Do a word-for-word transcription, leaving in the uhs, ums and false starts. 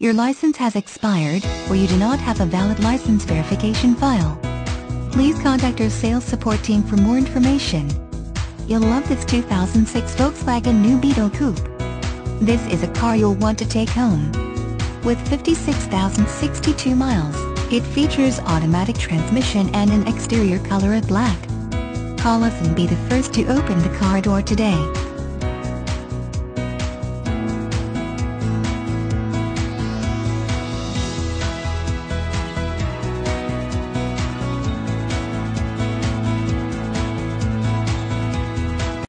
your license has expired, or you do not have a valid license verification file, please contact our sales support team for more information. You'll love this two thousand six Volkswagen New Beetle Coupe. This is a car you'll want to take home. With fifty-six thousand sixty-two miles, it features automatic transmission and an exterior color of black. Call us and be the first to open the car door today.